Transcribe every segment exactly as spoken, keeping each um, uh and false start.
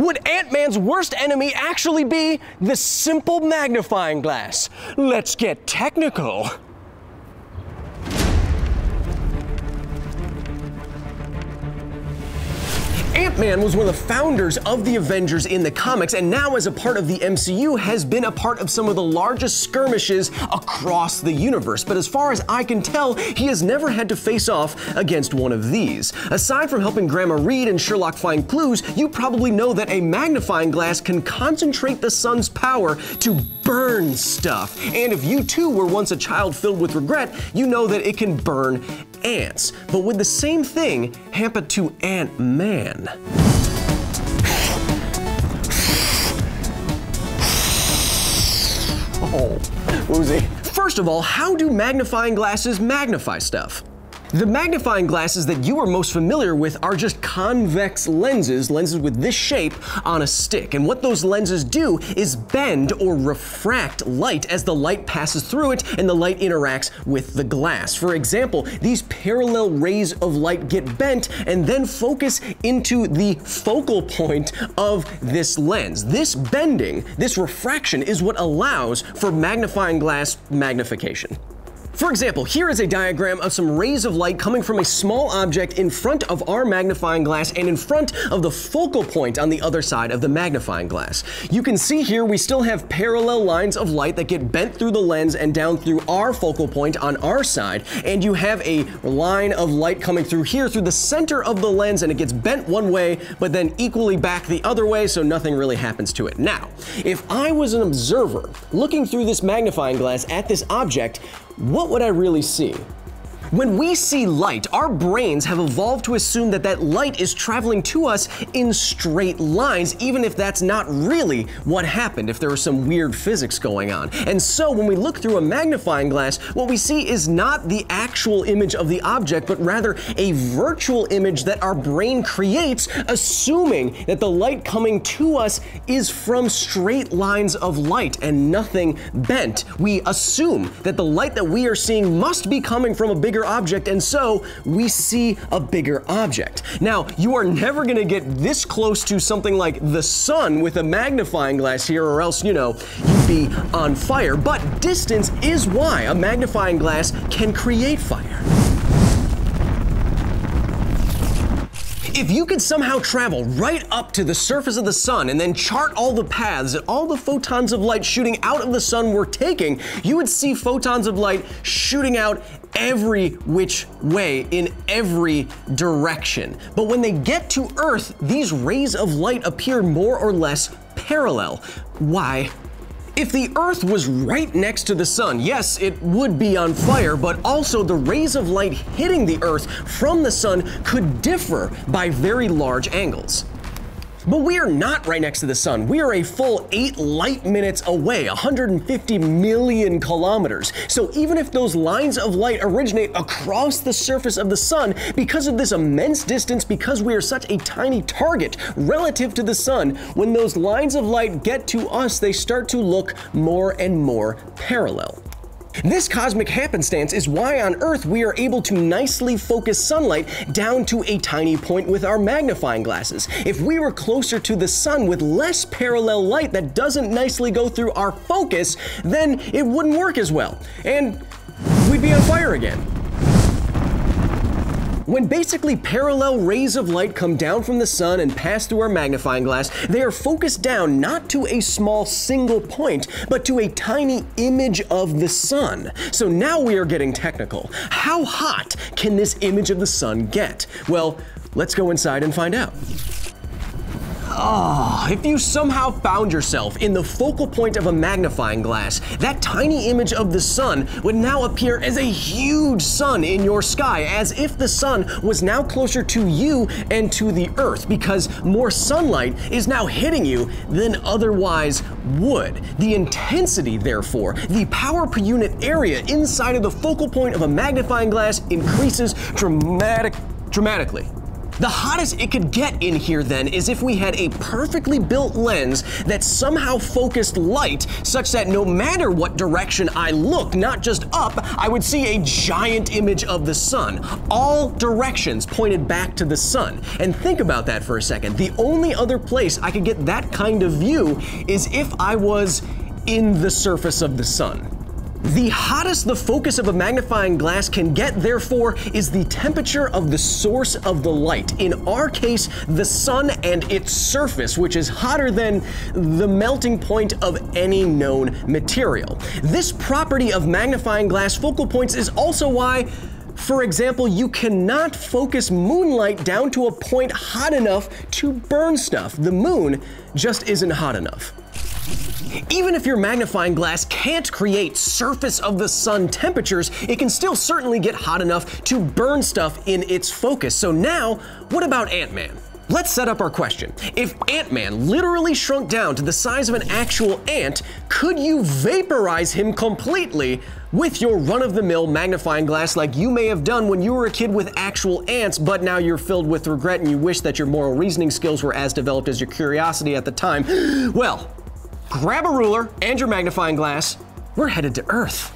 would Ant-Man's worst enemy actually be the simple magnifying glass? Let's get technical. Ant-Man was one of the founders of the Avengers in the comics, and now as a part of the M C U has been a part of some of the largest skirmishes across the universe. But as far as I can tell, he has never had to face off against one of these. Aside from helping Grandma Reed and Sherlock find clues, you probably know that a magnifying glass can concentrate the sun's power to burn stuff. And if you too were once a child filled with regret, you know that it can burn ants. But would the same thing happen to Ant-Man? Oh, woozy. First of all, how do magnifying glasses magnify stuff? The magnifying glasses that you are most familiar with are just convex lenses, lenses with this shape on a stick. And what those lenses do is bend or refract light as the light passes through it and the light interacts with the glass. For example, these parallel rays of light get bent and then focus into the focal point of this lens. This bending, this refraction is what allows for magnifying glass magnification. For example, here is a diagram of some rays of light coming from a small object in front of our magnifying glass and in front of the focal point on the other side of the magnifying glass. You can see here we still have parallel lines of light that get bent through the lens and down through our focal point on our side, and you have a line of light coming through here through the center of the lens, and it gets bent one way but then equally back the other way, so nothing really happens to it. Now, if I was an observer looking through this magnifying glass at this object, what would I really see? When we see light, our brains have evolved to assume that that light is traveling to us in straight lines, even if that's not really what happened, if there was some weird physics going on. And so when we look through a magnifying glass, what we see is not the actual image of the object, but rather a virtual image that our brain creates, assuming that the light coming to us is from straight lines of light and nothing bent. We assume that the light that we are seeing must be coming from a bigger object, and so we see a bigger object. Now, you are never gonna get this close to something like the sun with a magnifying glass here, or else, you know, you'd be on fire. But distance is why a magnifying glass can create fire. If you could somehow travel right up to the surface of the sun and then chart all the paths that all the photons of light shooting out of the sun were taking, you would see photons of light shooting out every which way in every direction. But when they get to Earth, these rays of light appear more or less parallel. Why? If the Earth was right next to the sun, yes, it would be on fire, but also the rays of light hitting the Earth from the sun could differ by very large angles. But we are not right next to the sun. We are a full eight light minutes away, one hundred fifty million kilometers. So even if those lines of light originate across the surface of the sun, because of this immense distance, because we are such a tiny target relative to the sun, when those lines of light get to us, they start to look more and more parallel. This cosmic happenstance is why on Earth we are able to nicely focus sunlight down to a tiny point with our magnifying glasses. If we were closer to the sun with less parallel light that doesn't nicely go through our focus, then it wouldn't work as well, and we'd be on fire again. When basically parallel rays of light come down from the sun and pass through our magnifying glass, they are focused down not to a small single point, but to a tiny image of the sun. So now we are getting technical. How hot can this image of the sun get? Well, let's go inside and find out. Oh, if you somehow found yourself in the focal point of a magnifying glass, that tiny image of the sun would now appear as a huge sun in your sky, as if the sun was now closer to you and to the Earth, because more sunlight is now hitting you than otherwise would. The intensity, therefore, the power per unit area inside of the focal point of a magnifying glass increases dramatic, dramatically. The hottest it could get in here then is if we had a perfectly built lens that somehow focused light such that no matter what direction I looked, not just up, I would see a giant image of the sun. All directions pointed back to the sun. And think about that for a second. The only other place I could get that kind of view is if I was in the surface of the sun. The hottest the focus of a magnifying glass can get, therefore, is the temperature of the source of the light. In our case, the sun and its surface, which is hotter than the melting point of any known material. This property of magnifying glass focal points is also why, for example, you cannot focus moonlight down to a point hot enough to burn stuff. The moon just isn't hot enough. Even if your magnifying glass can't create surface of the sun temperatures, it can still certainly get hot enough to burn stuff in its focus. So now, what about Ant-Man? Let's set up our question. If Ant-Man literally shrunk down to the size of an actual ant, could you vaporize him completely with your run-of-the-mill magnifying glass like you may have done when you were a kid with actual ants, but now you're filled with regret and you wish that your moral reasoning skills were as developed as your curiosity at the time? Well, grab a ruler and your magnifying glass. We're headed to Earth.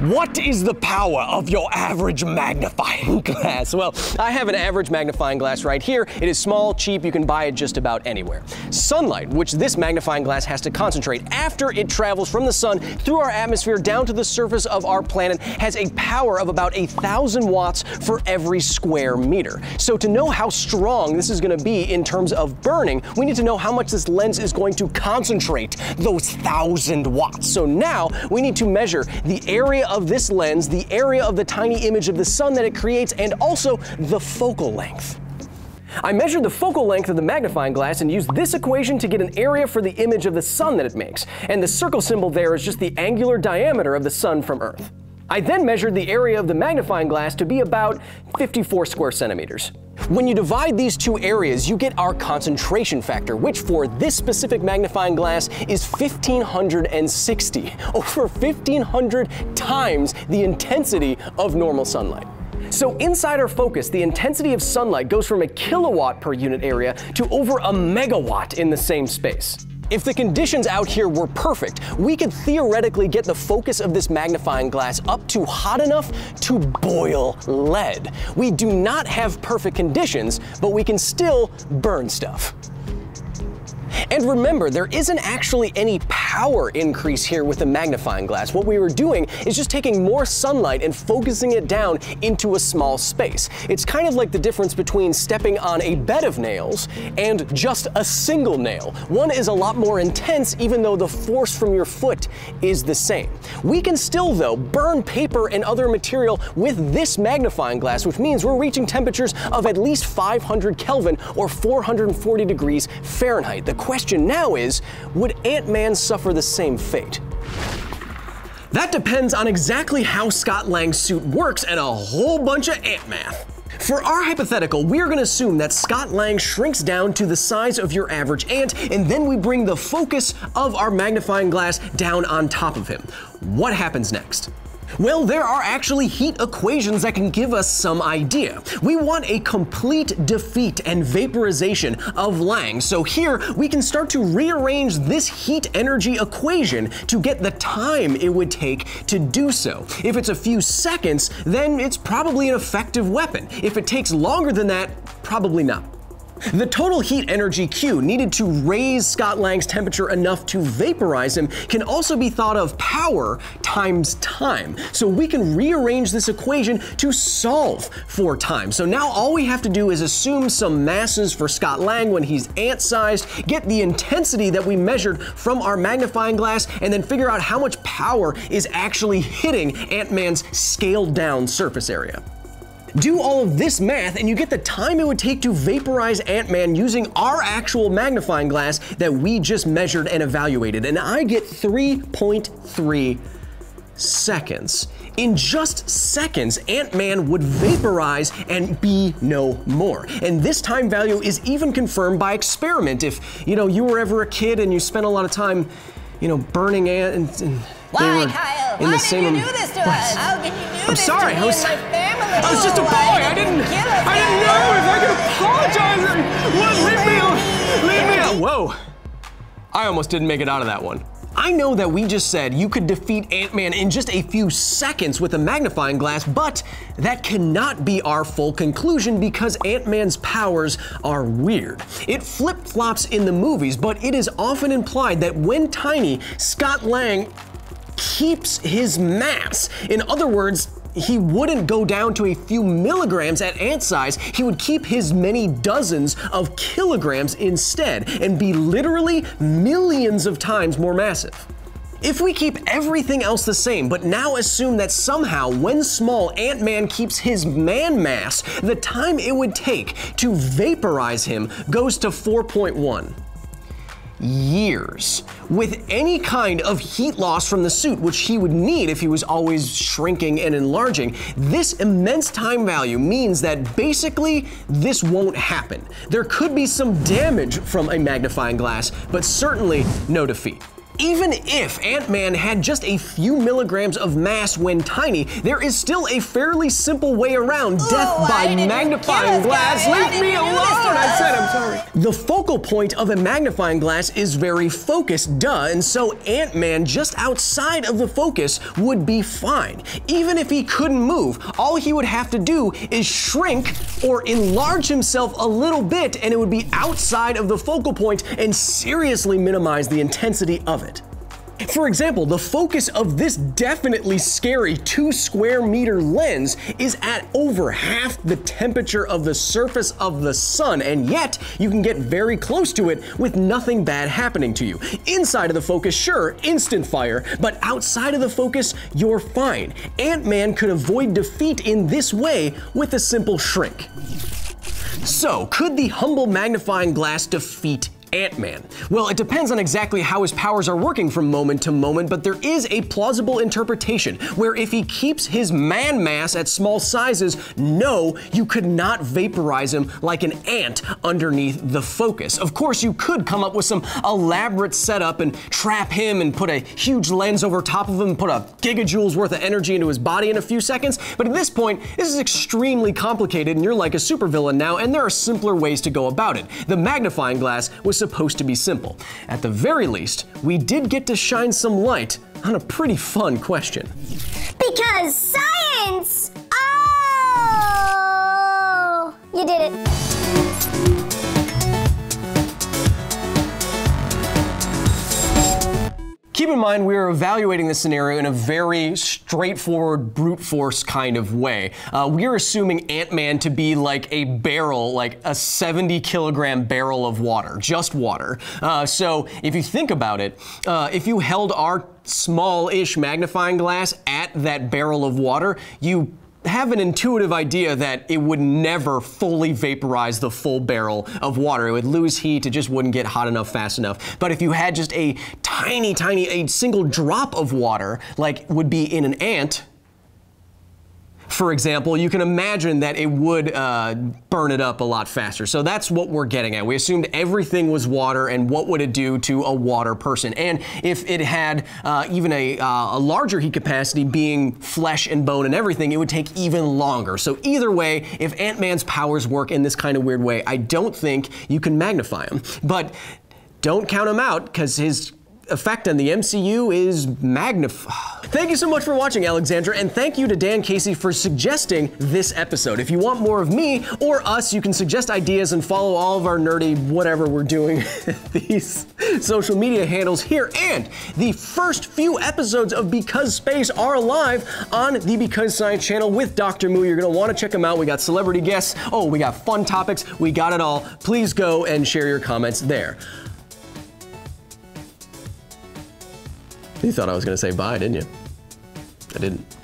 What is the power of your average magnifying glass? Well, I have an average magnifying glass right here. It is small, cheap, you can buy it just about anywhere. Sunlight, which this magnifying glass has to concentrate after it travels from the sun through our atmosphere down to the surface of our planet, has a power of about a thousand watts for every square meter. So to know how strong this is gonna be in terms of burning, we need to know how much this lens is going to concentrate those thousand watts. So now we need to measure the area of this lens, the area of the tiny image of the sun that it creates, and also the focal length. I measured the focal length of the magnifying glass and used this equation to get an area for the image of the sun that it makes, and the circle symbol there is just the angular diameter of the sun from Earth. I then measured the area of the magnifying glass to be about fifty-four square centimeters. When you divide these two areas, you get our concentration factor, which for this specific magnifying glass is fifteen hundred sixty, over fifteen hundred times the intensity of normal sunlight. So inside our focus, the intensity of sunlight goes from a kilowatt per unit area to over a megawatt in the same space. If the conditions out here were perfect, we could theoretically get the focus of this magnifying glass up to hot enough to boil lead. We do not have perfect conditions, but we can still burn stuff. And remember, there isn't actually any power increase here with the magnifying glass. What we were doing is just taking more sunlight and focusing it down into a small space. It's kind of like the difference between stepping on a bed of nails and just a single nail. One is a lot more intense, even though the force from your foot is the same. We can still, though, burn paper and other material with this magnifying glass, which means we're reaching temperatures of at least five hundred Kelvin or four hundred forty degrees Fahrenheit. The question now is, would Ant-Man suffer the same fate? That depends on exactly how Scott Lang's suit works and a whole bunch of ant math. For our hypothetical, we're gonna assume that Scott Lang shrinks down to the size of your average ant, and then we bring the focus of our magnifying glass down on top of him. What happens next? Well, there are actually heat equations that can give us some idea. We want a complete defeat and vaporization of Lang, so here we can start to rearrange this heat energy equation to get the time it would take to do so. If it's a few seconds, then it's probably an effective weapon. If it takes longer than that, probably not. The total heat energy Q needed to raise Scott Lang's temperature enough to vaporize him can also be thought of power times time. So we can rearrange this equation to solve for time. So now all we have to do is assume some masses for Scott Lang when he's ant-sized, get the intensity that we measured from our magnifying glass, and then figure out how much power is actually hitting Ant-Man's scaled-down surface area. Do all of this math and you get the time it would take to vaporize Ant-Man using our actual magnifying glass that we just measured and evaluated, and I get three point three seconds. In just seconds, Ant-Man would vaporize and be no more. And this time value is even confirmed by experiment. If, you know, you were ever a kid and you spent a lot of time, you know, burning ants and, and Why, they were Kyle? In Why the did same you do this to us? How did you do I'm this sorry, to me I was, and my family? I was just a boy. I didn't. I didn't know if I could apologize. What? Leave me alone. Leave me alone. Whoa. I almost didn't make it out of that one. I know that we just said you could defeat Ant-Man in just a few seconds with a magnifying glass, but that cannot be our full conclusion because Ant-Man's powers are weird. It flip-flops in the movies, but it is often implied that when tiny, Scott Lang keeps his mass. In other words, he wouldn't go down to a few milligrams at ant size. He would keep his many dozens of kilograms instead and be literally millions of times more massive. If we keep everything else the same, but now assume that somehow when small, Ant-Man keeps his man mass, the time it would take to vaporize him goes to four point one. Years, with any kind of heat loss from the suit, which he would need if he was always shrinking and enlarging. This immense time value means that basically this won't happen. There could be some damage from a magnifying glass, but certainly no defeat. Even if Ant-Man had just a few milligrams of mass when tiny, there is still a fairly simple way around death by magnifying glass. Leave me alone! I said I'm sorry. The focal point of a magnifying glass is very focused, duh, and so Ant-Man just outside of the focus would be fine. Even if he couldn't move, all he would have to do is shrink or enlarge himself a little bit and it would be outside of the focal point and seriously minimize the intensity of it. For example, the focus of this definitely scary two square meter lens is at over half the temperature of the surface of the sun, and yet you can get very close to it with nothing bad happening to you. Inside of the focus, sure, instant fire, but outside of the focus, you're fine. Ant-Man could avoid defeat in this way with a simple shrink. So, could the humble magnifying glass defeat Ant-Man? Well, it depends on exactly how his powers are working from moment to moment, but there is a plausible interpretation where if he keeps his man mass at small sizes, no, you could not vaporize him like an ant underneath the focus. Of course, you could come up with some elaborate setup and trap him and put a huge lens over top of him, put a gigajoules worth of energy into his body in a few seconds, but at this point, this is extremely complicated and you're like a supervillain now, and there are simpler ways to go about it. The magnifying glass was supposed to be simple. At the very least, we did get to shine some light on a pretty fun question. Because science! Oh! You did it. Keep in mind, we are evaluating this scenario in a very straightforward, brute force kind of way. Uh, we are assuming Ant-Man to be like a barrel, like a seventy kilogram barrel of water, just water. Uh, so if you think about it, uh, if you held our small-ish magnifying glass at that barrel of water, you have an intuitive idea that it would never fully vaporize the full barrel of water. It would lose heat, it just wouldn't get hot enough fast enough. But if you had just a tiny, tiny, a single drop of water, like would be in an ant, for example, you can imagine that it would uh, burn it up a lot faster. So that's what we're getting at. We assumed everything was water and what would it do to a water person? And if it had uh, even a, uh, a larger heat capacity, being flesh and bone and everything, it would take even longer. So either way, if Ant-Man's powers work in this kind of weird way, I don't think you can magnify him. But don't count him out because his effect on the M C U is magnified. Thank you so much for watching, Alexandra, and thank you to Dan Casey for suggesting this episode. If you want more of me or us, you can suggest ideas and follow all of our nerdy whatever we're doing these social media handles here. And the first few episodes of Because Space are live on the Because Science channel with Doctor Moo. You're going to want to check them out. We got celebrity guests. Oh, we got fun topics. We got it all. Please go and share your comments there. You thought I was gonna say bye, didn't you? I didn't.